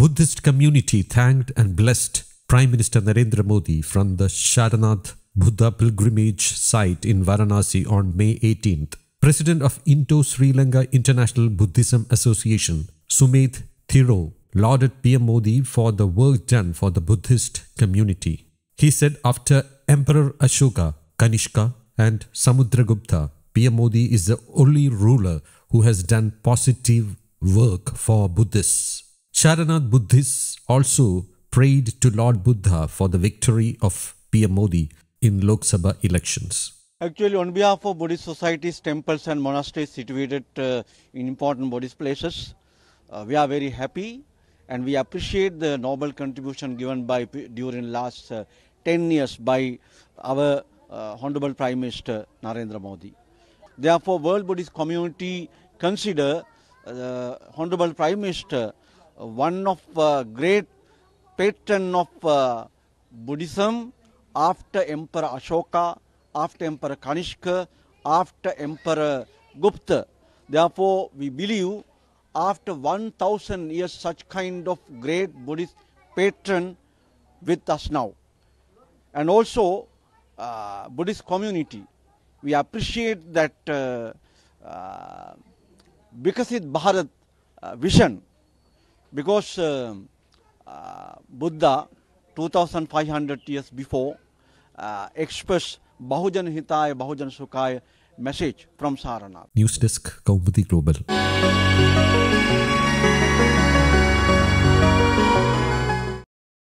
Buddhist community thanked and blessed Prime Minister Narendra Modi from the Sharanath Buddha pilgrimage site in Varanasi on May 18th. President of Indo-Sri Lanka International Buddhism Association, Sumedh Thiro, lauded PM Modi for the work done for the Buddhist community. He said after Emperor Ashoka, Kanishka and Samudragupta, PM Modi is the only ruler who has done positive work for Buddhists. Sharanath Buddhists also prayed to Lord Buddha for the victory of PM Modi in Lok Sabha elections. Actually, on behalf of Buddhist societies, temples and monasteries situated in important Buddhist places, we are very happy and we appreciate the noble contribution given during last 10 years by our Honorable Prime Minister Narendra Modi. Therefore, World Buddhist community consider Honorable Prime Minister one of great patron of Buddhism after Emperor Ashoka, after Emperor Kanishka, after Emperor Gupta. Therefore, we believe after 1000 years such kind of great Buddhist patron with us now. And also Buddhist community, we appreciate that Vikshit Bharat vision, because Buddha 2500 years before expressed Bahujan Hitai, Bahujan Sukhai message from Saranath. News Desk, Kaumudy Global.